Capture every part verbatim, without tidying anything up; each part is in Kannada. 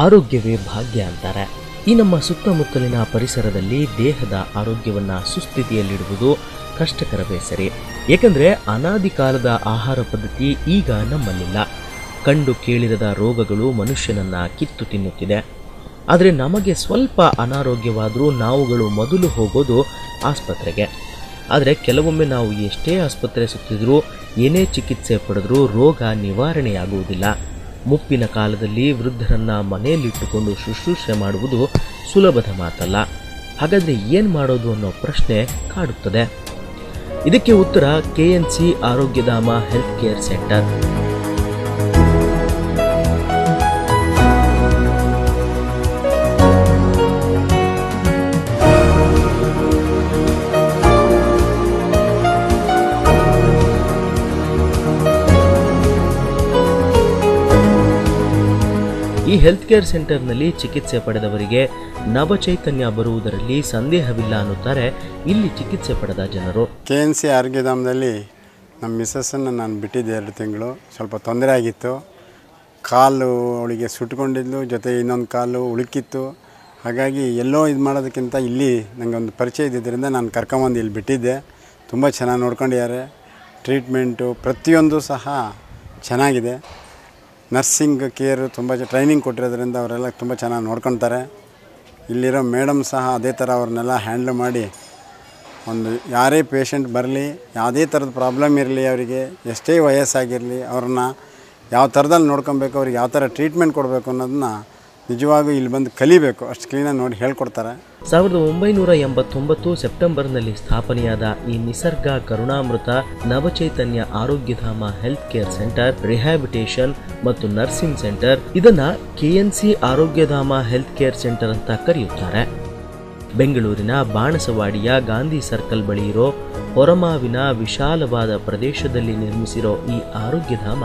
ಆರೋಗ್ಯವೇ ಭಾಗ್ಯ ಅಂತಾರೆ. ಈ ನಮ್ಮ ಸುತ್ತಮುತ್ತಲಿನ ಪರಿಸರದಲ್ಲಿ ದೇಹದ ಆರೋಗ್ಯವನ್ನು ಸುಸ್ಥಿತಿಯಲ್ಲಿಡುವುದು ಕಷ್ಟಕರವೇ ಸರಿ. ಏಕೆಂದರೆ ಅನಾದಿ ಕಾಲದ ಆಹಾರ ಪದ್ಧತಿ ಈಗ ನಮ್ಮಲ್ಲಿಲ್ಲ. ಕಂಡು ಕೇಳಿರದ ರೋಗಗಳು ಮನುಷ್ಯನನ್ನು ಕಿತ್ತು ತಿನ್ನುತ್ತಿದೆ. ಆದರೆ ನಮಗೆ ಸ್ವಲ್ಪ ಅನಾರೋಗ್ಯವಾದರೂ ನಾವುಗಳು ಮೊದಲು ಹೋಗೋದು ಆಸ್ಪತ್ರೆಗೆ. ಆದರೆ ಕೆಲವೊಮ್ಮೆ ನಾವು ಎಷ್ಟೇ ಆಸ್ಪತ್ರೆ ಸುತ್ತಿದ್ರೂ, ಏನೇ ಚಿಕಿತ್ಸೆ ಪಡೆದರೂ ರೋಗ ನಿವಾರಣೆಯಾಗುವುದಿಲ್ಲ. ಮುಪ್ಪಿನ ಕಾಲದಲ್ಲಿ ವೃದ್ಧರನ್ನು ಮನೆಯಲ್ಲಿಟ್ಟುಕೊಂಡು ಶುಶ್ರೂಷೆ ಮಾಡುವುದು ಸುಲಭದ ಮಾತಲ್ಲ. ಹಾಗಾದರೆ ಏನು ಮಾಡೋದು ಅನ್ನೋ ಪ್ರಶ್ನೆ ಕಾಡುತ್ತದೆ. ಇದಕ್ಕೆ ಉತ್ತರ K N C Arogyadhama health care centre. ಈ ಹೆಲ್ತ್ ಕೇರ್ ಸೆಂಟರ್ನಲ್ಲಿ ಚಿಕಿತ್ಸೆ ಪಡೆದವರಿಗೆ ನವಚೈತನ್ಯ ಬರುವುದರಲ್ಲಿ ಸಂದೇಹವಿಲ್ಲ ಅನ್ನುತ್ತಾರೆ ಇಲ್ಲಿ ಚಿಕಿತ್ಸೆ ಪಡೆದ ಜನರು. ಕೆ ಎನ್ ಸಿ ಆರೋಗ್ಯಧಾಮದಲ್ಲಿ ನಮ್ಮ ಮಿಸಸ್ಸನ್ನು ನಾನು ಬಿಟ್ಟಿದ್ದೆ ಎರಡು ತಿಂಗಳು. ಸ್ವಲ್ಪ ತೊಂದರೆ ಆಗಿತ್ತು. ಕಾಲು ಅವಳಿಗೆ ಸುಟ್ಕೊಂಡಿದ್ಲು, ಜೊತೆ ಇನ್ನೊಂದು ಕಾಲು ಉಳುಕಿತ್ತು. ಹಾಗಾಗಿ ಎಲ್ಲೋ ಇದು ಮಾಡೋದಕ್ಕಿಂತ ಇಲ್ಲಿ ನನಗೆ ಒಂದು ಪರಿಚಯ ಇದ್ದಿದ್ದರಿಂದ ನಾನು ಕರ್ಕೊಂಬಂದು ಇಲ್ಲಿ ಬಿಟ್ಟಿದ್ದೆ. ತುಂಬ ಚೆನ್ನಾಗಿ ನೋಡ್ಕೊಂಡಿದ್ದಾರೆ. ಟ್ರೀಟ್ಮೆಂಟು ಪ್ರತಿಯೊಂದು ಸಹ ಚೆನ್ನಾಗಿದೆ. ನರ್ಸಿಂಗ್ ಕೇರು ತುಂಬ ಟ್ರೈನಿಂಗ್ ಕೊಟ್ಟಿರೋದ್ರಿಂದ ಅವರೆಲ್ಲ ತುಂಬ ಚೆನ್ನಾಗಿ ನೋಡ್ಕೊತಾರೆ. ಇಲ್ಲಿರೋ ಮೇಡಮ್ ಸಹ ಅದೇ ಥರ ಅವ್ರನ್ನೆಲ್ಲ ಹ್ಯಾಂಡ್ಲ್ ಮಾಡಿ, ಒಂದು ಯಾರೇ ಪೇಷಂಟ್ ಬರಲಿ, ಯಾವುದೇ ಥರದ ಪ್ರಾಬ್ಲಮ್ ಇರಲಿ, ಅವರಿಗೆ ಎಷ್ಟೇ ವಯಸ್ಸಾಗಿರಲಿ, ಅವ್ರನ್ನ ಯಾವ ಥರದಲ್ಲಿ ನೋಡ್ಕೊಬೇಕು, ಅವ್ರಿಗೆ ಯಾವ ಥರ ಟ್ರೀಟ್ಮೆಂಟ್ ಕೊಡಬೇಕು ಅನ್ನೋದನ್ನ ನಿಜವಾಗೂ ಇಲ್ಲಿ ಬಂದು ಕಲಿಬೇಕು. ಅಷ್ಟು ಕ್ಲೀನಾಗಿ ನೋಡಿ ಹೇಳ್ಕೊಡ್ತಾರೆ. ಸಾವಿರದ ಒಂಬೈನೂರ ಎಂಬತ್ತೊಂಬತ್ತು ಸೆಪ್ಟೆಂಬರ್ನಲ್ಲಿ ಸ್ಥಾಪನೆಯಾದ ಈ ನಿಸರ್ಗ Karunamrutha Navachaitanya Arogyadhama health care centre, rehabilitation ಮತ್ತು ನರ್ಸಿಂಗ್ ಸೆಂಟರ್, ಇದನ್ನ KNC Arogyadhama health care centre ಅಂತ ಕರೆಯುತ್ತಾರೆ. ಬೆಂಗಳೂರಿನ ಬಾಣಸವಾಡಿಯ ಗಾಂಧಿ ಸರ್ಕಲ್ ಬಳಿ ಇರೋ ಹೊರಮಾವಿನ ವಿಶಾಲವಾದ ಪ್ರದೇಶದಲ್ಲಿ ನಿರ್ಮಿಸಿರೋ ಈ ಆರೋಗ್ಯಧಾಮ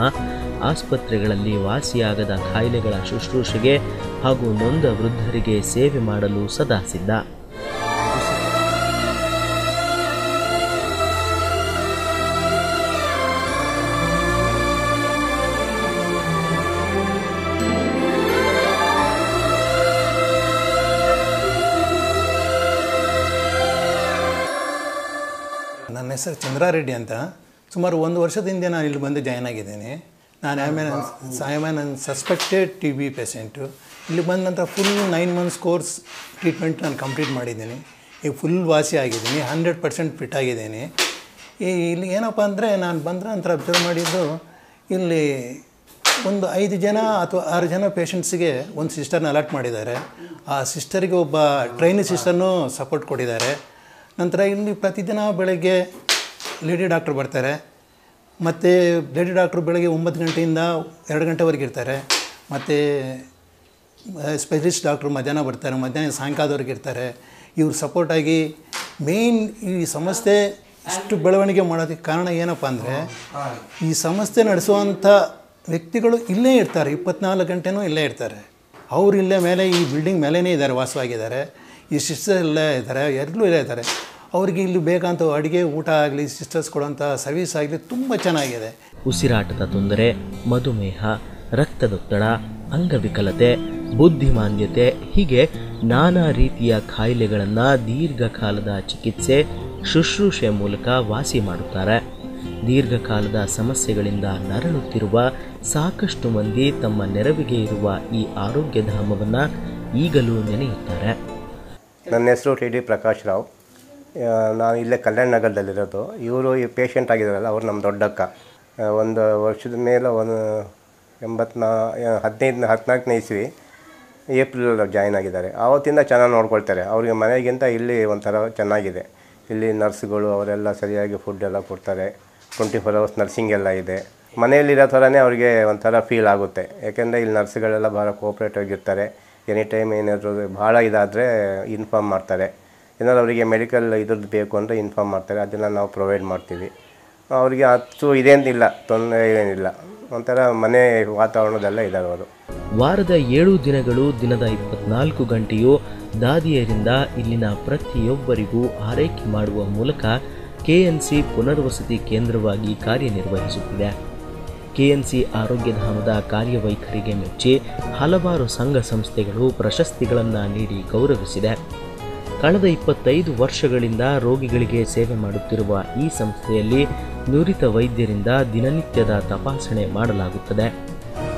ಆಸ್ಪತ್ರೆಗಳಲ್ಲಿ ವಾಸಿಯಾಗದ ಕಾಯಿಲೆಗಳ ಶುಶ್ರೂಷೆಗೆ ಹಾಗೂ ನೊಂದ ವೃದ್ಧರಿಗೆ ಸೇವೆ ಮಾಡಲು ಸದಾ ಸಿದ್ಧ. ನನ್ನ ಹೆಸರು ಚಂದ್ರಾರೆಡ್ಡಿ ಅಂತ. ಸುಮಾರು ಒಂದು ವರ್ಷದಿಂದ ನಾನು ಇಲ್ಲಿ ಬಂದು ಜಾಯ್ನ್ ಆಗಿದ್ದೇನೆ. ನಾನು ಐ ಆಮ್ ಐ ಆಮ್ ನನ್ನ ಸಸ್ಪೆಕ್ಟೆಡ್ ಟಿ ಬಿ ಪೇಷೆಂಟು. ಇಲ್ಲಿ ಬಂದ ನಂತರ full nine months course treatment ನಾನು ಕಂಪ್ಲೀಟ್ ಮಾಡಿದ್ದೀನಿ. ಈಗ ಫುಲ್ ವಾಸಿ ಆಗಿದ್ದೀನಿ. ಹಂಡ್ರೆಡ್ ಪರ್ಸೆಂಟ್ ಫಿಟ್ ಆಗಿದ್ದೀನಿ. ಈ ಇಲ್ಲಿ ಏನಪ್ಪ ಅಂದರೆ, ನಾನು ಬಂದ ನಂತರ ಅಬ್ಸರ್ವ್ ಮಾಡಿದ್ದು, ಇಲ್ಲಿ ಒಂದು ಐದು ಜನ ಅಥವಾ ಆರು ಜನ ಪೇಷೆಂಟ್ಸಿಗೆ ಒಂದು ಸಿಸ್ಟರ್ನ ಅಲಾಟ್ ಮಾಡಿದ್ದಾರೆ. ಆ ಸಿಸ್ಟರಿಗೆ ಒಬ್ಬ ಟ್ರೈನಿ ಸಿಸ್ಟರ್ನೂ ಸಪೋರ್ಟ್ ಕೊಟ್ಟಿದ್ದಾರೆ. ನಂತರ ಇಲ್ಲಿ ಪ್ರತಿದಿನ ಬೆಳಗ್ಗೆ ಲೇಡಿ ಡಾಕ್ಟ್ರು ಬರ್ತಾರೆ. ಮತ್ತು ಲೇಡಿ ಡಾಕ್ಟ್ರು ಬೆಳಗ್ಗೆ ಒಂಬತ್ತು ಗಂಟೆಯಿಂದ ಎರಡು ಗಂಟೆವರೆಗೆ ಇರ್ತಾರೆ. ಮತ್ತು ಸ್ಪೆಷಲಿಸ್ಟ್ ಡಾಕ್ಟ್ರು ಮಧ್ಯಾಹ್ನ ಬರ್ತಾರೆ, ಮಧ್ಯಾಹ್ನ ಸಾಯಂಕಾಲದವರೆಗೆ ಇರ್ತಾರೆ. ಇವ್ರು ಸಪೋರ್ಟಾಗಿ ಮೇಯ್ನ್ ಈ ಸಂಸ್ಥೆ ಇಷ್ಟು ಬೆಳವಣಿಗೆ ಮಾಡೋದಕ್ಕೆ ಕಾರಣ ಏನಪ್ಪ ಅಂದರೆ, ಈ ಸಂಸ್ಥೆ ನಡೆಸುವಂಥ ವ್ಯಕ್ತಿಗಳು ಇಲ್ಲೇ ಇರ್ತಾರೆ, ಇಪ್ಪತ್ನಾಲ್ಕು ಗಂಟೆನೂ ಇಲ್ಲೇ ಇರ್ತಾರೆ. ಅವರು ಇಲ್ಲೇ ಮೇಲೆ ಈ ಬಿಲ್ಡಿಂಗ್ ಮೇಲೇ ಇದ್ದಾರೆ, ವಾಸವಾಗಿದ್ದಾರೆ. ಈ ಸಿಸ್ಟರ್ ಇಲ್ಲೇ ಇದ್ದಾರೆ, ಎಲ್ಲರೂ ಇಲ್ಲೇ ಇದ್ದಾರೆ. ಅವ್ರಿಗೆ ಇಲ್ಲಿ ಬೇಕಂತ ಅಡುಗೆ ಊಟ ಆಗಲಿ, ಸಿಸ್ಟರ್ಸ್ ಕೊಡುವಂಥ ಸರ್ವಿಸ್ ಆಗಲಿ ತುಂಬ ಚೆನ್ನಾಗಿದೆ. ಉಸಿರಾಟದ ತೊಂದರೆ, ಮಧುಮೇಹ, ರಕ್ತದೊತ್ತಡ, ಅಂಗವಿಕಲತೆ, ಬುದ್ಧಿಮಾಂದ್ಯತೆ ಹೀಗೆ ನಾನಾ ರೀತಿಯ ಕಾಯಿಲೆಗಳನ್ನು ದೀರ್ಘಕಾಲದ ಚಿಕಿತ್ಸೆ ಶುಶ್ರೂಷೆ ಮೂಲಕ ವಾಸಿ ಮಾಡುತ್ತಾರೆ. ದೀರ್ಘಕಾಲದ ಸಮಸ್ಯೆಗಳಿಂದ ನರಳುತ್ತಿರುವ ಸಾಕಷ್ಟು ಮಂದಿ ತಮ್ಮ ನೆರವಿಗೆ ಇರುವ ಈ ಆರೋಗ್ಯಧಾಮವನ್ನು ಈಗಲೂ ನೆನೆಯುತ್ತಾರೆ. ನನ್ನ ಹೆಸರು ಟಿ ಡಿ ಪ್ರಕಾಶ್ ರಾವ್. ನಾನು ಇಲ್ಲೇ ಕಲ್ಯಾಣ ನಗರದಲ್ಲಿರೋದು. ಇವರು ಈ ಪೇಷಂಟ್ ಆಗಿದ್ದಾರಲ್ಲ, ಅವ್ರು ನಮ್ಮ ದೊಡ್ಡಕ್ಕ. ಒಂದು ವರ್ಷದ ಮೇಲೆ ಒಂದು ಎಂಬತ್ನಾ ಹದಿನೈದು ಹದಿನಾಲ್ಕನೇ ಇಸ್ವಿ ಏಪ್ರಿಲಲ್ಲಿ ಜಾಯ್ನ್ ಆಗಿದ್ದಾರೆ. ಆವತ್ತಿಂದ ಚೆನ್ನಾಗಿ ನೋಡ್ಕೊಳ್ತಾರೆ. ಅವರಿಗೆ ಮನೆಗಿಂತ ಇಲ್ಲಿ ಒಂಥರ ಚೆನ್ನಾಗಿದೆ. ಇಲ್ಲಿ ನರ್ಸ್ಗಳು ಅವರೆಲ್ಲ ಸರಿಯಾಗಿ ಫುಡ್ ಎಲ್ಲ ಕೊಡ್ತಾರೆ. ಟ್ವೆಂಟಿ ಫೋರ್ ಅವರ್ಸ್ ನರ್ಸಿಂಗ್ ಎಲ್ಲ ಇದೆ. ಮನೆಯಲ್ಲಿರೋ ಥರನೇ ಅವರಿಗೆ ಒಂಥರ ಫೀಲ್ ಆಗುತ್ತೆ. ಯಾಕೆಂದರೆ ಇಲ್ಲಿ ನರ್ಸ್ಗಳೆಲ್ಲ ಭಾಳ ಕೋಆಪ್ರೇಟಿವ್ ಆಗಿರ್ತಾರೆ. ಎನಿ ಟೈಮ್ ಏನಾದರೂ ಭಾಳ ಇದಾದರೆ ಇನ್ಫಾರ್ಮ್ ಮಾಡ್ತಾರೆ. ಏನಾದ್ರು ಅವರಿಗೆ ಮೆಡಿಕಲ್ ಇದ್ರದ್ದು ಬೇಕು ಅಂದರೆ ಇನ್ಫಾರ್ಮ್ ಮಾಡ್ತಾರೆ. ಅದನ್ನು ನಾವು ಪ್ರೊವೈಡ್ ಮಾಡ್ತೀವಿ. ಅವರಿಗೆ ಅಷ್ಟು ಇದೇನಿಲ್ಲ, ತೊಂದರೆ ಏನಿಲ್ಲ. ಒಂಥರ ಮನೆ ವಾತಾವರಣದಲ್ಲೇ ಇದ್ದಾರೆ ಅವರು. ವಾರದ ಏಳು ದಿನಗಳು, ದಿನದ ಇಪ್ಪತ್ನಾಲ್ಕು ಗಂಟೆಯು ದಾದಿಯರಿಂದ ಇಲ್ಲಿನ ಪ್ರತಿಯೊಬ್ಬರಿಗೂ ಆರೈಕೆ ಮಾಡುವ ಮೂಲಕ ಕೆ ಎನ್ ಸಿ ಪುನರ್ವಸತಿ ಕೇಂದ್ರವಾಗಿ ಕಾರ್ಯನಿರ್ವಹಿಸುತ್ತಿದೆ. ಕೆಎನ್ಸಿ ಆರೋಗ್ಯ ಧಾಮದ ಕಾರ್ಯವೈಖರಿಗೆ ಮೆಚ್ಚಿ ಹಲವಾರು ಸಂಘ ಸಂಸ್ಥೆಗಳು ಪ್ರಶಸ್ತಿಗಳನ್ನು ನೀಡಿ ಗೌರವಿಸಿದೆ. ಕಳೆದ ಇಪ್ಪತ್ತೈದು ವರ್ಷಗಳಿಂದ ರೋಗಿಗಳಿಗೆ ಸೇವೆ ಮಾಡುತ್ತಿರುವ ಈ ಸಂಸ್ಥೆಯಲ್ಲಿ ನುರಿತ ವೈದ್ಯರಿಂದ ದಿನನಿತ್ಯದ ತಪಾಸಣೆ ಮಾಡಲಾಗುತ್ತದೆ.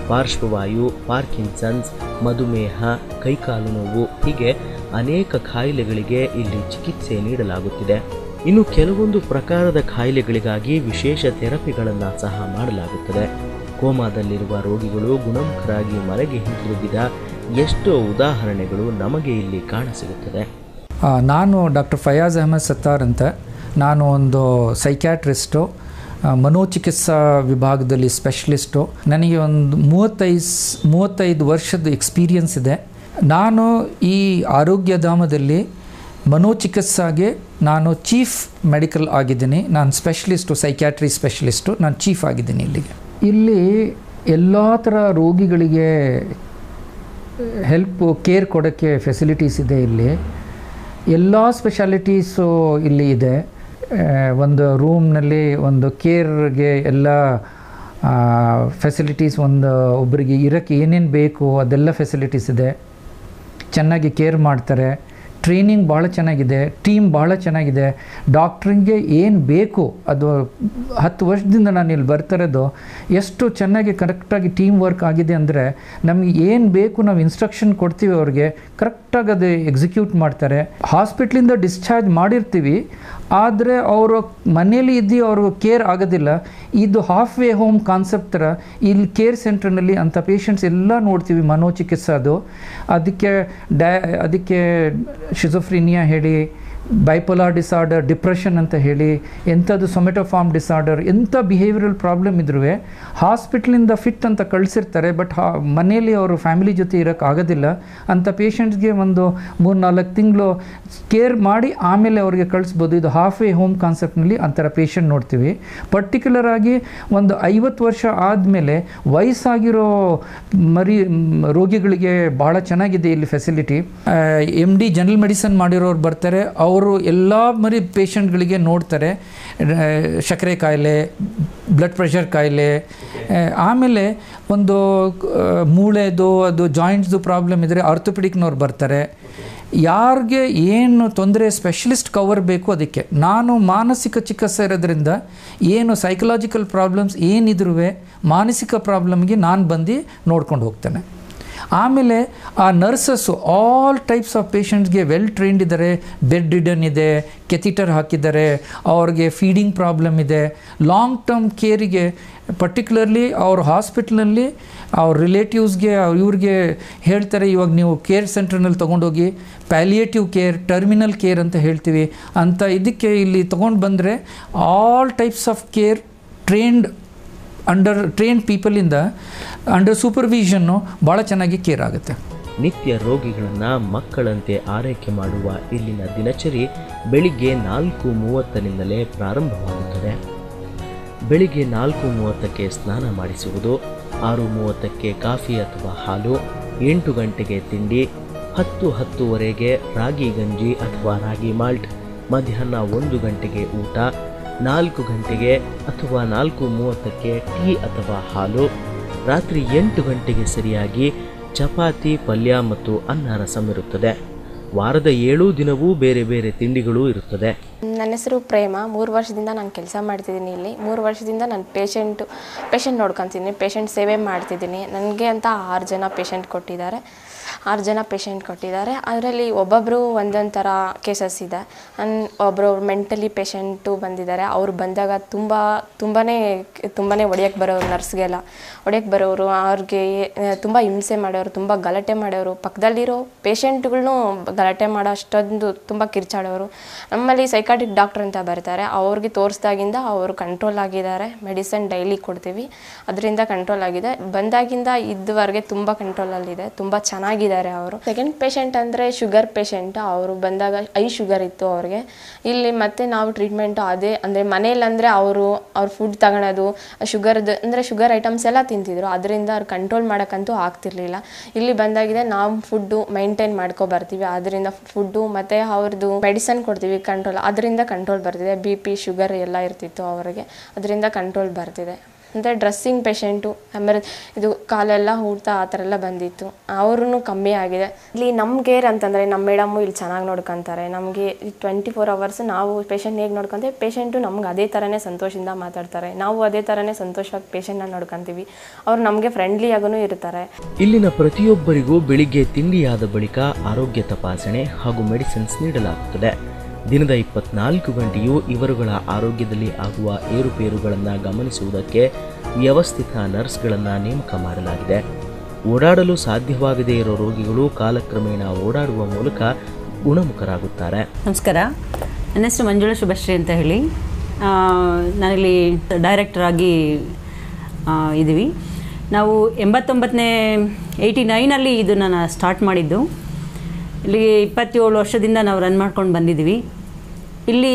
ಪಾರ್ಶ್ವವಾಯು, ಪಾರ್ಕಿನ್ಸನ್ಸ್, ಮಧುಮೇಹ, ಕೈಕಾಲು ನೋವು ಹೀಗೆ ಅನೇಕ ಕಾಯಿಲೆಗಳಿಗೆ ಇಲ್ಲಿ ಚಿಕಿತ್ಸೆ ನೀಡಲಾಗುತ್ತಿದೆ. ಇನ್ನು ಕೆಲವೊಂದು ಪ್ರಕಾರದ ಕಾಯಿಲೆಗಳಿಗಾಗಿ ವಿಶೇಷ ಥೆರಪಿಗಳನ್ನು ಸಹ ಮಾಡಲಾಗುತ್ತದೆ. ಕೋಮಾದಲ್ಲಿರುವ ರೋಗಿಗಳು ಗುಣಮುಖರಾಗಿ ಮನೆಗೆ ಹಿಂತಿರುಗಿದ ಎಷ್ಟೋ ಉದಾಹರಣೆಗಳು ನಮಗೆ ಇಲ್ಲಿ ಕಾಣಸಿಗುತ್ತದೆ. ನಾನು ಡಾಕ್ಟರ್ ಫಯಾಜ್ ಅಹಮದ್ ಸತ್ತಾರ್ ಅಂತ. ನಾನು ಒಂದು ಸೈಕ್ಯಾಟ್ರಿಸ್ಟು, ಮನೋಚಿಕಿತ್ಸಾ ವಿಭಾಗದಲ್ಲಿ ಸ್ಪೆಷಲಿಸ್ಟು. ನನಗೆ ಒಂದು ಮೂವತ್ತೈದು ಮೂವತ್ತೈದು ವರ್ಷದ ಎಕ್ಸ್ಪೀರಿಯನ್ಸ್ ಇದೆ. ನಾನು ಈ ಆರೋಗ್ಯಧಾಮದಲ್ಲಿ ಮನೋಚಿಕಿತ್ಸಾಗೆ ನಾನು ಚೀಫ್ ಮೆಡಿಕಲ್ ಆಗಿದ್ದೀನಿ. ನಾನು ಸ್ಪೆಷಲಿಸ್ಟು, ಸೈಕ್ಯಾಟ್ರಿ ಸ್ಪೆಷಲಿಸ್ಟು, ನಾನು ಚೀಫ್ ಆಗಿದ್ದೀನಿ. ಇಲ್ಲಿಗೆ ಇಲ್ಲಿ ಎಲ್ಲ ಥರ ರೋಗಿಗಳಿಗೆ ಹೆಲ್ಪ್, ಕೇರ್ ಕೊಡೋಕ್ಕೆ ಫೆಸಿಲಿಟೀಸ್ ಇದೆ. ಇಲ್ಲಿ ಎಲ್ಲ ಸ್ಪೆಷಾಲಿಟೀಸು ಇಲ್ಲಿ ಇದೆ. ಒಂದು ರೂಮ್ನಲ್ಲಿ ಒಂದು ಕೇರ್ಗೆ ಎಲ್ಲ ಫೆಸಿಲಿಟೀಸ್, ಒಂದು ಒಬ್ಬರಿಗೆ ಇರೋಕ್ಕೆ ಏನೇನು ಬೇಕು ಅದೆಲ್ಲ ಫೆಸಿಲಿಟೀಸ್ ಇದೆ. ಚೆನ್ನಾಗಿ ಕೇರ್ ಮಾಡ್ತಾರೆ. ಟ್ರೈನಿಂಗ್ ಭಾಳ ಚೆನ್ನಾಗಿದೆ, ಟೀಮ್ ಭಾಳ ಚೆನ್ನಾಗಿದೆ. ಡಾಕ್ಟ್ರಿಗೆ ಏನು ಬೇಕು ಅದು ಹತ್ತು ವರ್ಷದಿಂದ ನಾನು ಇಲ್ಲಿ ಬರ್ತಿರೋದು, ಎಷ್ಟು ಚೆನ್ನಾಗಿ ಕರೆಕ್ಟಾಗಿ ಟೀಮ್ ವರ್ಕ್ ಆಗಿದೆ ಅಂದರೆ ನಮಗೆ ಏನು ಬೇಕು ನಾವು ಇನ್ಸ್ಟ್ರಕ್ಷನ್ ಕೊಡ್ತೀವಿ ಅವ್ರಿಗೆ, ಕರೆಕ್ಟಾಗಿ ಅದು ಎಕ್ಸಿಕ್ಯೂಟ್ ಮಾಡ್ತಾರೆ. ಹಾಸ್ಪಿಟ್ಲಿಂದ ಡಿಸ್ಚಾರ್ಜ್ ಮಾಡಿರ್ತೀವಿ, ಆದರೆ ಅವರು ಮನೇಲಿ ಇದ್ದು ಅವ್ರಿಗೆ ಕೇರ್ ಆಗೋದಿಲ್ಲ. ಇದು ಹಾಫ್ ವೇ ಹೋಮ್ ಕಾನ್ಸೆಪ್ಟ್ ಥರ ಇಲ್ಲಿ ಕೇರ್ ಸೆಂಟ್ರ್ನಲ್ಲಿ ಅಂಥ ಪೇಷಂಟ್ಸ್ ಎಲ್ಲ ನೋಡ್ತೀವಿ. ಮನೋಚಿಕಿತ್ಸೆದು ಅದಕ್ಕೆ ಡೈ ಅದಕ್ಕೆ ಶಿಜೋಫ್ರಿನಿಯಾ ಹೇಳಿ, ಬೈಪೋಲಾರ್ ಡಿಸಾರ್ಡರ್, ಡಿಪ್ರೆಷನ್ ಅಂತ ಹೇಳಿ, ಎಂಥದ್ದು ಸೊಮೆಟೋಫಾರ್ಮ್ ಡಿಸಾರ್ಡರ್, ಎಂಥ ಬಿಹೇವಿಯರಲ್ ಪ್ರಾಬ್ಲಮ್ ಇದ್ರೂ ಹಾಸ್ಪಿಟ್ಲಿಂದ ಫಿಟ್ ಅಂತ ಕಳಿಸಿರ್ತಾರೆ. ಬಟ್ ಹಾ ಮನೇಲಿ ಅವರು ಫ್ಯಾಮಿಲಿ ಜೊತೆ ಇರೋಕ್ಕಾಗೋದಿಲ್ಲ. ಅಂಥ ಪೇಷಂಟ್ಸ್ಗೆ ಒಂದು ಮೂರು ನಾಲ್ಕು ತಿಂಗಳು ಕೇರ್ ಮಾಡಿ ಆಮೇಲೆ ಅವ್ರಿಗೆ ಕಳಿಸ್ಬೋದು. ಇದು ಹಾಫ್ ವೇ ಹೋಮ್ ಕಾನ್ಸೆಪ್ಟ್ನಲ್ಲಿ ಅಂಥರ ಪೇಷಂಟ್ ನೋಡ್ತೀವಿ. ಪರ್ಟಿಕ್ಯುಲರ್ ಆಗಿ ಒಂದು ಐವತ್ತು ವರ್ಷ ಆದಮೇಲೆ ವಯಸ್ಸಾಗಿರೋ ಮರಿ ರೋಗಿಗಳಿಗೆ ಭಾಳ ಚೆನ್ನಾಗಿದೆ ಇಲ್ಲಿ facility. M D general medicine ಮಾಡಿರೋರು ಬರ್ತಾರೆ, ಅವರು ಎಲ್ಲ ಮರಿ ಪೇಷಂಟ್ಗಳಿಗೆ ನೋಡ್ತಾರೆ. ಸಕ್ಕರೆ ಕಾಯಿಲೆ, ಬ್ಲಡ್ ಪ್ರೆಷರ್ ಕಾಯಿಲೆ, ಆಮೇಲೆ ಒಂದು ಮೂಳೆದು ಅದು ಜಾಯಿಂಟ್ಸ್ದು ಪ್ರಾಬ್ಲಮ್ ಇದ್ದರೆ ಆರ್ಥೋಪೆಡಿಕ್ನವ್ರು ಬರ್ತಾರೆ. ಯಾರಿಗೆ ಏನು ತೊಂದರೆ ಸ್ಪೆಷಲಿಸ್ಟ್ ಕವರ್ ಬೇಕು ಅದಕ್ಕೆ. ನಾನು ಮಾನಸಿಕ ಚಿಕಿತ್ಸೆ ಇರೋದ್ರಿಂದ ಏನು ಸೈಕಲಾಜಿಕಲ್ ಪ್ರಾಬ್ಲಮ್ಸ್ ಏನಿದ್ರೂ ಮಾನಸಿಕ ಪ್ರಾಬ್ಲಮ್ಗೆ ನಾನು ಬಂದು ನೋಡ್ಕೊಂಡು ಹೋಗ್ತೇನೆ. ಆಮೇಲೆ ಆ ನರ್ಸಸ್ಸು ಆಲ್ ಟೈಪ್ಸ್ ಆಫ್ ಪೇಷಂಟ್ಸ್ಗೆ ವೆಲ್ ಟ್ರೈನ್ಡ್ ಇದ್ದಾರೆ. ಬೆಡ್ ರಿಡನ್ ಇದೆ, ಕೆಥಿಟರ್ ಹಾಕಿದ್ದಾರೆ, ಅವ್ರಿಗೆ ಫೀಡಿಂಗ್ ಪ್ರಾಬ್ಲಮ್ ಇದೆ. ಲಾಂಗ್ ಟರ್ಮ್ ಕೇರಿಗೆ ಪರ್ಟಿಕ್ಯುಲರ್ಲಿ ಅವ್ರ ಹಾಸ್ಪಿಟ್ಲಲ್ಲಿ ಅವ್ರ ರಿಲೇಟಿವ್ಸ್ಗೆ ಇವ್ರಿಗೆ ಹೇಳ್ತಾರೆ, ಇವಾಗ ನೀವು ಕೇರ್ ಸೆಂಟ್ರ್ನಲ್ಲಿ ತೊಗೊಂಡೋಗಿ ಪ್ಯಾಲಿಯೇಟಿವ್ ಕೇರ್, ಟರ್ಮಿನಲ್ ಕೇರ್ ಅಂತ ಹೇಳ್ತೀವಿ ಅಂತ ಇದಕ್ಕೆ ಇಲ್ಲಿ ತೊಗೊಂಡು ಬಂದರೆ all types of care trained under trained ಪೀಪಲಿಂದ ಅಂಡರ್ ಸೂಪರ್ವಿಷನ್ನು ಭಾಳ ಚೆನ್ನಾಗಿ ಕೇರ್ ಆಗುತ್ತೆ. ನಿತ್ಯ ರೋಗಿಗಳನ್ನು ಮಕ್ಕಳಂತೆ ಆರೈಕೆ ಮಾಡುವ ಇಲ್ಲಿನ ದಿನಚರಿ ಬೆಳಿಗ್ಗೆ ನಾಲ್ಕು ಮೂವತ್ತನಿಂದಲೇ ಪ್ರಾರಂಭವಾಗುತ್ತದೆ. ಬೆಳಿಗ್ಗೆ ನಾಲ್ಕು ಮೂವತ್ತಕ್ಕೆ ಸ್ನಾನ ಮಾಡಿಸುವುದು, ಆರು ಮೂವತ್ತಕ್ಕೆ ಕಾಫಿ ಅಥವಾ ಹಾಲು, ಎಂಟು ಗಂಟೆಗೆ ತಿಂಡಿ, ಹತ್ತು ಹತ್ತುವರೆಗೆ ರಾಗಿ ಗಂಜಿ ಅಥವಾ ರಾಗಿ ಮಾಲ್ಟ್, ಮಧ್ಯಾಹ್ನ ಒಂದು ಗಂಟೆಗೆ ಊಟ, ನಾಲ್ಕು ಗಂಟೆಗೆ ಅಥವಾ ನಾಲ್ಕು ಮೂವತ್ತಕ್ಕೆ ಟೀ ಅಥವಾ ಹಾಲು, ರಾತ್ರಿ ಎಂಟು ಗಂಟೆಗೆ ಸರಿಯಾಗಿ ಚಪಾತಿ, ಪಲ್ಯ ಮತ್ತು ಅನ್ನ ರಸಂ ಇರುತ್ತದೆ. ವಾರದ ಏಳು ದಿನವೂ ಬೇರೆ ಬೇರೆ ತಿಂಡಿಗಳು ಇರುತ್ತದೆ. ನನ್ನ ಹೆಸರು ಪ್ರೇಮ. ಮೂರು ವರ್ಷದಿಂದ ನಾನು ಕೆಲಸ ಮಾಡ್ತಿದ್ದೀನಿ ಇಲ್ಲಿ. ಮೂರು ವರ್ಷದಿಂದ ನಾನು ಪೇಷೆಂಟು ಪೇಷೆಂಟ್ ನೋಡ್ಕೊತಿದ್ದೀನಿ, ಪೇಷೆಂಟ್ ಸೇವೆ ಮಾಡ್ತಿದ್ದೀನಿ. ನನಗೆ ಅಂತ ಆರು ಜನ ಪೇಷೆಂಟ್ ಕೊಟ್ಟಿದ್ದಾರೆ ಆರು ಜನ ಪೇಷೆಂಟ್ ಕೊಟ್ಟಿದ್ದಾರೆ ಅದರಲ್ಲಿ ಒಬ್ಬೊಬ್ಬರು ಒಂದೊಂದು ಥರ ಕೇಸಸ್ ಇದೆ. ಒಬ್ಬರು ಮೆಂಟಲಿ ಪೇಷೆಂಟು ಬಂದಿದ್ದಾರೆ. ಅವ್ರು ಬಂದಾಗ ತುಂಬ ತುಂಬಾ ತುಂಬಾ ಹೊಡೆಯೋಕ್ಕೆ ಬರೋರು, ನರ್ಸ್ಗೆಲ್ಲ ಹೊಡೆಯೋಕ್ಕೆ ಬರೋರು, ಅವ್ರಿಗೆ ತುಂಬ ಹಿಂಸೆ ಮಾಡೋರು, ತುಂಬ ಗಲಾಟೆ ಮಾಡೋರು, ಪಕ್ಕದಲ್ಲಿರೋ ಪೇಷೆಂಟ್ಗಳನ್ನೂ ಗಲಾಟೆ ಮಾಡೋ ಅಷ್ಟೊಂದು ತುಂಬ ಕಿರ್ಚಾಡೋರು. ನಮ್ಮಲ್ಲಿ ಸೈಕಾಟಿಕ್ ಡಾಕ್ಟ್ರ್ ಅಂತ ಬರ್ತಾರೆ, ಅವ್ರಿಗೆ ತೋರಿಸ್ದಾಗಿಂದ ಅವರು ಕಂಟ್ರೋಲ್ ಆಗಿದ್ದಾರೆ. ಮೆಡಿಸನ್ ಡೈಲಿ ಕೊಡ್ತೀವಿ, ಅದರಿಂದ ಕಂಟ್ರೋಲ್ ಆಗಿದೆ. ಬಂದಾಗಿಂದ ಇದುವರೆಗೆ ತುಂಬ ಕಂಟ್ರೋಲಲ್ಲಿದೆ, ತುಂಬ ಚೆನ್ನಾಗಿದ್ದಾರೆ ಅವರು. ಸೆಕೆಂಡ್ ಪೇಷೆಂಟ್ ಅಂದರೆ ಶುಗರ್ ಪೇಷೆಂಟ್. ಅವರು ಬಂದಾಗ ಐ ಶುಗರ್ ಇತ್ತು ಅವ್ರಿಗೆ. ಇಲ್ಲಿ ಮತ್ತೆ ನಾವು ಟ್ರೀಟ್ಮೆಂಟು ಅದೇ ಅಂದರೆ ಮನೆಯಲ್ಲಂದರೆ ಅವರು ಅವ್ರ ಫುಡ್ ತಗೊಳೋದು, ಶುಗರ್ದು ಅಂದರೆ ಶುಗರ್ ಐಟಮ್ಸ್ ಎಲ್ಲ ತಿಂತಿದ್ರು, ಅದರಿಂದ ಅವ್ರು ಕಂಟ್ರೋಲ್ ಮಾಡೋಕ್ಕಂತೂ ಆಗ್ತಿರ್ಲಿಲ್ಲ. ಇಲ್ಲಿ ಬಂದಾಗಿದೆ ನಾವು ಫುಡ್ಡು ಮೈಂಟೈನ್ ಮಾಡ್ಕೊ ಬರ್ತೀವಿ, ಅದರಿಂದ ಫುಡ್ಡು ಮತ್ತು ಅವ್ರದ್ದು ಮೆಡಿಸನ್ ಕೊಡ್ತೀವಿ ಕಂಟ್ರೋಲ್, ಅದರಿಂದ ಕಂಟ್ರೋಲ್ ಬರ್ತಿದೆ. ಬಿ ಪಿ, ಶುಗರ್ ಎಲ್ಲ ಇರ್ತಿತ್ತು ಅವರಿಗೆ, ಅದರಿಂದ ಕಂಟ್ರೋಲ್ ಬರ್ತಿದೆ. ಅಂದರೆ ಡ್ರೆಸ್ಸಿಂಗ್ ಪೇಷೆಂಟು ಆಮೇಲೆ ಇದು ಕಾಲೆಲ್ಲ ಊಡ್ತಾ ಆ ಥರ ಎಲ್ಲ ಬಂದಿತ್ತು, ಅವ್ರೂ ಕಮ್ಮಿ ಆಗಿದೆ. ಇಲ್ಲಿ ನಮ್ಮ ಕೇರ್ ಅಂತಂದರೆ ನಮ್ಮ ಮೇಡಮು ಇಲ್ಲಿ ಚೆನ್ನಾಗಿ ನೋಡ್ಕೊತಾರೆ. ನಮಗೆ ಟ್ವೆಂಟಿ ಫೋರ್ ಅವರ್ಸ್ ನಾವು ಪೇಷೆಂಟ್ ಹೇಗೆ ನೋಡ್ಕೊಂತೀವಿ, ಪೇಷೆಂಟು ನಮ್ಗೆ ಅದೇ ಥರನೇ ಸಂತೋಷದಿಂದ ಮಾತಾಡ್ತಾರೆ, ನಾವು ಅದೇ ಥರನೇ ಸಂತೋಷವಾಗಿ ಪೇಷೆಂಟ್ನ ನೋಡ್ಕೊತೀವಿ. ಅವ್ರು ನಮಗೆ ಫ್ರೆಂಡ್ಲಿಯಾಗೂ ಇರ್ತಾರೆ. ಇಲ್ಲಿನ ಪ್ರತಿಯೊಬ್ಬರಿಗೂ ಬೆಳಿಗ್ಗೆ ತಿಂಡಿಯಾದ ಬಳಿಕ ಆರೋಗ್ಯ ತಪಾಸಣೆ ಹಾಗೂ ಮೆಡಿಸಿನ್ಸ್ ನೀಡಲಾಗುತ್ತದೆ. ದಿನದ ಇಪ್ಪತ್ನಾಲ್ಕು ಗಂಟೆಯೂ ಇವರುಗಳ ಆರೋಗ್ಯದಲ್ಲಿ ಆಗುವ ಏರುಪೇರುಗಳನ್ನು ಗಮನಿಸುವುದಕ್ಕೆ ವ್ಯವಸ್ಥಿತ ನರ್ಸ್ಗಳನ್ನು ನೇಮಕ ಮಾಡಲಾಗಿದೆ. ಓಡಾಡಲು ಸಾಧ್ಯವಾಗದೇ ಇರೋ ರೋಗಿಗಳು ಕಾಲಕ್ರಮೇಣ ಓಡಾಡುವ ಮೂಲಕ ಗುಣಮುಖರಾಗುತ್ತಾರೆ. ನಮಸ್ಕಾರ, ನನ್ನ ಹೆಸರು ಮಂಜುಳಾ ಶುಭಶ್ರೀ ಅಂತ ಹೇಳಿ, ನಾನಿಲ್ಲಿ ಡೈರೆಕ್ಟರ್ ಆಗಿ ಇದ್ದೀವಿ. ನಾವು ಎಂಬತ್ತೊಂಬತ್ತನೇ ಏಯ್ಟಿ ನೈನಲ್ಲಿ ಇದನ್ನು ಸ್ಟಾರ್ಟ್ ಮಾಡಿದ್ದು. ಇಲ್ಲಿ ಇಪ್ಪತ್ತೇಳು ವರ್ಷದಿಂದ ನಾವು ರನ್ ಮಾಡ್ಕೊಂಡು ಬಂದಿದ್ದೀವಿ. ಇಲ್ಲಿ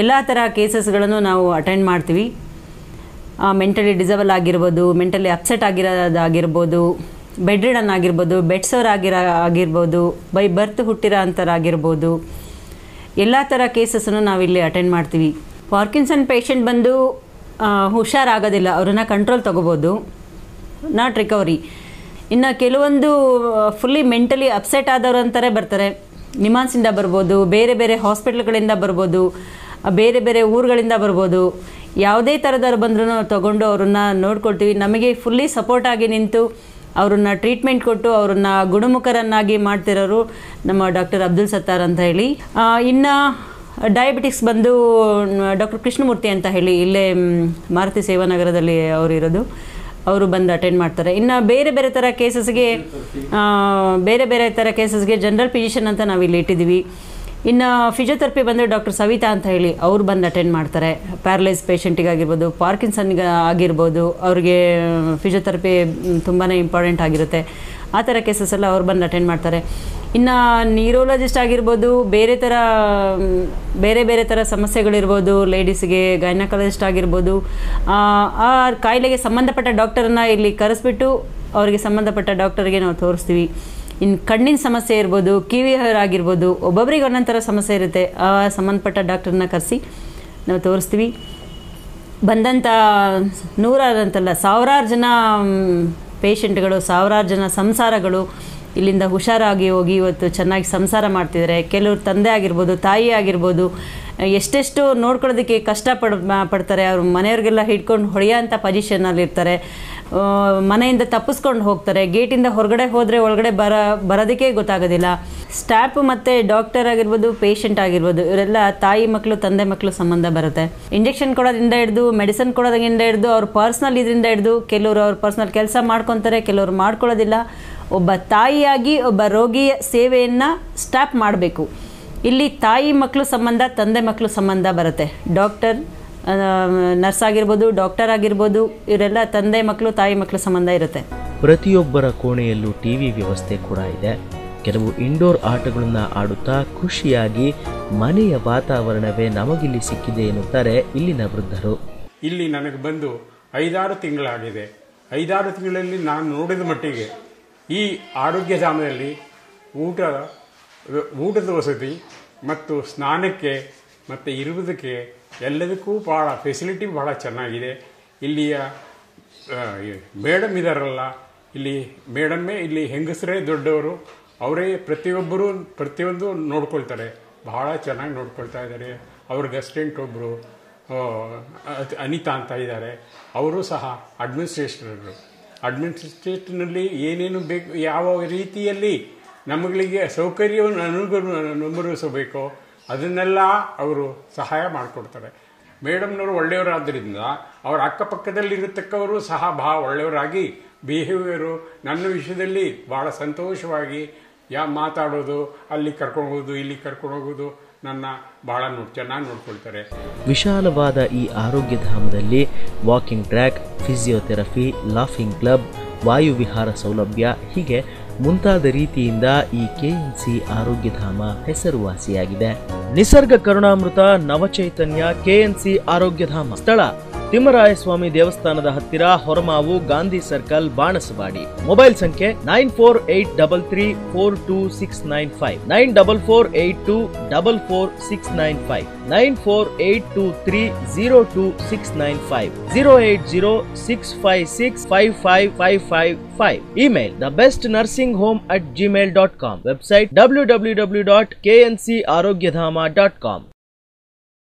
ಎಲ್ಲ ಥರ ಕೇಸಸ್ಗಳನ್ನು ನಾವು ಅಟೆಂಡ್ ಮಾಡ್ತೀವಿ. ಮೆಂಟಲಿ ಡಿಸಬಲ್ ಆಗಿರ್ಬೋದು, ಮೆಂಟಲಿ ಅಪ್ಸೆಟ್ ಆಗಿರೋದಾಗಿರ್ಬೋದು, ಬೆಡ್ ರಿಡನ್ ಆಗಿರ್ಬೋದು, ಬೆಡ್ಸೋರ್ ಆಗಿರೋ ಆಗಿರ್ಬೋದು, ಬೈ ಬರ್ತ್ ಹುಟ್ಟಿರೋ ಅಂಥರಾಗಿರ್ಬೋದು, ಎಲ್ಲ ಥರ ಕೇಸಸ್ಸನ್ನು ನಾವಿಲ್ಲಿ ಅಟೆಂಡ್ ಮಾಡ್ತೀವಿ. ಪಾರ್ಕಿನ್ಸನ್ ಪೇಷೆಂಟ್ ಬಂದು ಹುಷಾರಾಗೋದಿಲ್ಲ, ಅವ್ರನ್ನ ಕಂಟ್ರೋಲ್ ತೊಗೋಬೋದು, ನಾಟ್ ರಿಕವರಿ. ಇನ್ನು ಕೆಲವೊಂದು ಫುಲ್ಲಿ ಮೆಂಟಲಿ ಅಪ್ಸೆಟ್ ಆದವರು ಅಂತಾರೆ ಬರ್ತಾರೆ. ನಿಮಾನ್ಸಿಂದ ಬರ್ಬೋದು, ಬೇರೆ ಬೇರೆ ಹಾಸ್ಪಿಟ್ಲ್ಗಳಿಂದ ಬರ್ಬೋದು, ಬೇರೆ ಬೇರೆ ಊರುಗಳಿಂದ ಬರ್ಬೋದು. ಯಾವುದೇ ಥರದವ್ರು ಬಂದರೂ ನಾವು ತೊಗೊಂಡು ಅವ್ರನ್ನ ನೋಡ್ಕೊಳ್ತೀವಿ. ನಮಗೆ ಫುಲ್ಲಿ ಸಪೋರ್ಟ್ ಆಗಿ ನಿಂತು ಅವ್ರನ್ನ ಟ್ರೀಟ್ಮೆಂಟ್ ಕೊಟ್ಟು ಅವ್ರನ್ನ ಗುಣಮುಖರನ್ನಾಗಿ ಮಾಡ್ತಿರೋರು ನಮ್ಮ ಡಾಕ್ಟರ್ ಅಬ್ದುಲ್ ಸತ್ತಾರ್ ಅಂತ ಹೇಳಿ. ಇನ್ನು ಡಯಾಬಿಟಿಕ್ಸ್ ಬಂದು ಡಾಕ್ಟರ್ ಕೃಷ್ಣಮೂರ್ತಿ ಅಂತ ಹೇಳಿ ಇಲ್ಲೇ ಮಾರುತಿ ಸೇವಾನಗರದಲ್ಲಿ ಅವರಿರೋದು, ಅವರು ಬಂದು ಅಟೆಂಡ್ ಮಾಡ್ತಾರೆ. ಇನ್ನು ಬೇರೆ ಬೇರೆ ಥರ ಕೇಸಸ್ಗೆ ಬೇರೆ ಬೇರೆ ಥರ ಕೇಸಸ್ಗೆ ಜನರಲ್ ಫಿಸಿಷಿಯನ್ ಅಂತ ನಾವು ಇಲ್ಲಿ ಇಟ್ಟಿದ್ದೀವಿ. ಇನ್ನು ಫಿಸಿಯೋಥೆರಪಿ ಬಂದು ಡಾಕ್ಟರ್ ಸವಿತಾ ಅಂತ ಹೇಳಿ ಅವರು ಬಂದು ಅಟೆಂಡ್ ಮಾಡ್ತಾರೆ. ಪ್ಯಾರಲೈಸ್ ಪೇಷೆಂಟಿಗಾಗಿರ್ಬೋದು, ಪಾರ್ಕಿನ್ಸನ್ಗೆ ಆಗಿರ್ಬೋದು, ಅವ್ರಿಗೆ ಫಿಸಿಯೋಥೆರಪಿ ತುಂಬಾ ಇಂಪಾರ್ಟೆಂಟ್ ಆಗಿರುತ್ತೆ. ಆ ಥರ ಕೇಸಸ್ಸೆಲ್ಲ ಅವ್ರು ಬಂದು ಅಟೆಂಡ್ ಮಾಡ್ತಾರೆ. ಇನ್ನು ನ್ಯೂರೋಲಜಿಸ್ಟ್ ಆಗಿರ್ಬೋದು, ಬೇರೆ ಥರ ಬೇರೆ ಬೇರೆ ಥರ ಸಮಸ್ಯೆಗಳಿರ್ಬೋದು, ಲೇಡೀಸ್ಗೆ ಗೈನಕಾಲಜಿಸ್ಟ್ ಆಗಿರ್ಬೋದು, ಆ ಕಾಯಿಲೆಗೆ ಸಂಬಂಧಪಟ್ಟ ಡಾಕ್ಟರನ್ನು ಇಲ್ಲಿ ಕರೆಸ್ಬಿಟ್ಟು ಅವರಿಗೆ ಸಂಬಂಧಪಟ್ಟ ಡಾಕ್ಟರಿಗೆ ನಾವು ತೋರಿಸ್ತೀವಿ. ಇನ್ನು ಕಣ್ಣಿನ ಸಮಸ್ಯೆ ಇರ್ಬೋದು, ಕಿವಿ ಆಗಿರ್ಬೋದು, ಒಬ್ಬೊಬ್ಬರಿಗೆ ಒಂದೊಂದು ಥರ ಸಮಸ್ಯೆ ಇರುತ್ತೆ. ಆ ಸಂಬಂಧಪಟ್ಟ ಡಾಕ್ಟರನ್ನ ಕರೆಸಿ ನಾವು ತೋರಿಸ್ತೀವಿ. ಬಂದಂಥ ನೂರಾರು ಅಂತಲ್ಲ, ಸಾವಿರಾರು ಜನ ಪೇಷೆಂಟ್ಗಳು, ಸಾವಿರಾರು ಜನ ಸಂಸಾರಗಳು ಇಲ್ಲಿಂದ ಹುಷಾರಾಗಿ ಹೋಗಿ ಇವತ್ತು ಚೆನ್ನಾಗಿ ಸಂಸಾರ ಮಾಡ್ತಿದ್ದಾರೆ. ಕೆಲವ್ರು ತಂದೆ ಆಗಿರ್ಬೋದು, ತಾಯಿ ಆಗಿರ್ಬೋದು, ಎಷ್ಟೆಷ್ಟು ನೋಡ್ಕೊಳ್ಳೋದಕ್ಕೆ ಕಷ್ಟ ಪಡ್ ಪಡ್ತಾರೆ ಅವ್ರ ಮನೆಯವ್ರಿಗೆಲ್ಲ ಹಿಡ್ಕೊಂಡು ಹೊಡೆಯೋಂಥ ಪೊಸಿಷನಲ್ಲಿರ್ತಾರೆ. ಮನೆಯಿಂದ ತಪ್ಪಿಸ್ಕೊಂಡು ಹೋಗ್ತಾರೆ. ಗೇಟಿಂದ ಹೊರಗಡೆ ಹೋದರೆ ಒಳಗಡೆ ಬರ ಬರೋದಕ್ಕೆ ಗೊತ್ತಾಗೋದಿಲ್ಲ. ಸ್ಟಾಫ್ ಮತ್ತು ಡಾಕ್ಟರ್ ಆಗಿರ್ಬೋದು, ಪೇಷಂಟ್ ಆಗಿರ್ಬೋದು, ಇವರೆಲ್ಲ ತಾಯಿ ಮಕ್ಕಳು ತಂದೆ ಮಕ್ಕಳು ಸಂಬಂಧ ಬರುತ್ತೆ. ಇಂಜೆಕ್ಷನ್ ಕೊಡೋದ್ರಿಂದ ಹಿಡಿದು, ಮೆಡಿಸನ್ ಕೊಡೋದ್ರಿಂದ ಹಿಡಿದು, ಅವ್ರ ಪರ್ಸ್ನಲ್ ಇದರಿಂದ ಹಿಡಿದು, ಕೆಲವರು ಅವ್ರ ಪರ್ಸ್ನಲ್ ಕೆಲಸ ಮಾಡ್ಕೊತಾರೆ, ಕೆಲವರು ಮಾಡ್ಕೊಳ್ಳೋದಿಲ್ಲ. ಒಬ್ಬ ತಾಯಿಯಾಗಿ ಒಬ್ಬ ರೋಗಿಯ ಸೇವೆಯನ್ನು ಸ್ಟಾಪ್ ಮಾಡಬೇಕು. ಇಲ್ಲಿ ತಾಯಿ ಮಕ್ಕಳು ಸಂಬಂಧ, ತಂದೆ ಮಕ್ಕಳು ಸಂಬಂಧ ಬರುತ್ತೆ. ಡಾಕ್ಟರ್ ನರ್ಸ್ ಆಗಿರ್ಬೋದು, ಡಾಕ್ಟರ್ ಆಗಿರ್ಬೋದು, ಇವರೆಲ್ಲ ತಂದೆ ಮಕ್ಕಳು ತಾಯಿ ಮಕ್ಕಳು ಸಂಬಂಧ ಇರುತ್ತೆ. ಪ್ರತಿಯೊಬ್ಬರ ಕೋಣೆಯಲ್ಲೂ ಟಿವಿ ವ್ಯವಸ್ಥೆ ಕೂಡ ಇದೆ. ಕೆಲವು ಇಂಡೋರ್ ಆಟಗಳನ್ನು ಆಡುತ್ತಾ ಖುಷಿಯಾಗಿ ಮನೆಯ ವಾತಾವರಣವೇ ನಮಗಿಲ್ಲಿ ಸಿಕ್ಕಿದೆ ಎನ್ನುತ್ತಾರೆ ಇಲ್ಲಿನ ವೃದ್ಧರು. ಇಲ್ಲಿ ನನಗೆ ಬಂದು ಐದಾರು ತಿಂಗಳಾಗಿದೆ. ಐದಾರು ತಿಂಗಳಲ್ಲಿ ನಾನು ನೋಡಿದ ಮಟ್ಟಿಗೆ ಈ ಆರೋಗ್ಯ ಧಾಮದಲ್ಲಿ ಊಟ ಊಟದ ವಸತಿ ಮತ್ತು ಸ್ನಾನಕ್ಕೆ ಮತ್ತು ಇರುವುದಕ್ಕೆ ಎಲ್ಲದಕ್ಕೂ ಭಾಳ ಫೆಸಿಲಿಟಿ ಭಾಳ ಚೆನ್ನಾಗಿದೆ. ಇಲ್ಲಿಯ ಮೇಡಮ್ ಇದ್ದಾರಲ್ಲ, ಇಲ್ಲಿ ಮೇಡಮ್ಮೇ, ಇಲ್ಲಿ ಹೆಂಗಸರೇ ದೊಡ್ಡವರು, ಅವರೇ ಪ್ರತಿಯೊಬ್ಬರೂ ಪ್ರತಿಯೊಂದು ನೋಡ್ಕೊಳ್ತಾರೆ. ಭಾಳ ಚೆನ್ನಾಗಿ ನೋಡ್ಕೊಳ್ತಾ ಇದ್ದಾರೆ. ಅವ್ರಿಗೆ ಅಸಿಸ್ಟೆಂಟ್ ಒಬ್ಬರು ಅನಿತಾ ಅಂತ ಇದ್ದಾರೆ, ಅವರು ಸಹ ಅಡ್ಮಿನಿಸ್ಟ್ರೇಷನರು. ಅಡ್ಮಿನಿಸ್ಟ್ರೇಷನಲ್ಲಿ ಏನೇನು ಬೇಕು, ಯಾವ ರೀತಿಯಲ್ಲಿ ನಮಗಳಿಗೆ ಸೌಕರ್ಯವನ್ನು ಅನುಗುಣ ಅನುಭವಿಸಬೇಕೋ ಅದನ್ನೆಲ್ಲ ಅವರು ಸಹಾಯ ಮಾಡಿಕೊಡ್ತಾರೆ. ಮೇಡಮ್ನವರು ಒಳ್ಳೆಯವರಾದ್ದರಿಂದ ಅವರ ಅಕ್ಕಪಕ್ಕದಲ್ಲಿರತಕ್ಕವರು ಸಹ ಭಾಳ ಒಳ್ಳೆಯವರಾಗಿ ಬಿಹೇವಿಯರು ನನ್ನ ವಿಷಯದಲ್ಲಿ ಭಾಳ ಸಂತೋಷವಾಗಿ ಯಾ ಮಾತಾಡೋದು, ಅಲ್ಲಿ ಕರ್ಕೊಂಡು ಹೋಗೋದು, ಇಲ್ಲಿ ಕರ್ಕೊಂಡು ಹೋಗೋದು, ನನ್ನ ಭಾಳ ಚೆನ್ನಾಗಿ ನೋಡ್ಕೊಳ್ತಾರೆ. ವಿಶಾಲವಾದ ಈ ಆರೋಗ್ಯ ಧಾಮದಲ್ಲಿ walking track, physiotherapy, laughing club, ವಾಯುವಿಹಾರ ಸೌಲಭ್ಯ ಹೀಗೆ ಮುಂತಾದ ರೀತಿಯಿಂದ ಈ ಕೆಎನ್ಸಿ ಆರೋಗ್ಯಧಾಮ ಹೆಸರುವಾಸಿಯಾಗಿದೆ. ನಿಸರ್ಗ ಕರುಣಾಮೃತ ನವಚೈತನ್ಯ ಕೆಎನ್ಸಿ ಆರೋಗ್ಯಧಾಮ. ಸ್ಥಳ ತಿಮ್ಮರಾಯಸ್ವಾಮಿ ದೇವಸ್ಥಾನದ ಹತ್ತಿರ ಹೊರಮಾವು ಗಾಂಧಿ ಸರ್ಕಲ್ ಬಾಣಸವಾಡಿ. ಮೊಬೈಲ್ ಸಂಖ್ಯೆ nine four eight double three four two six nine five, nine double four eight two double four six nine five, nine four eight two three zero two six nine five, zero eight zero six five six five five five five. Email the best nursing home at gmail dot com. Website w w w dot k n c arogyadhama dot com.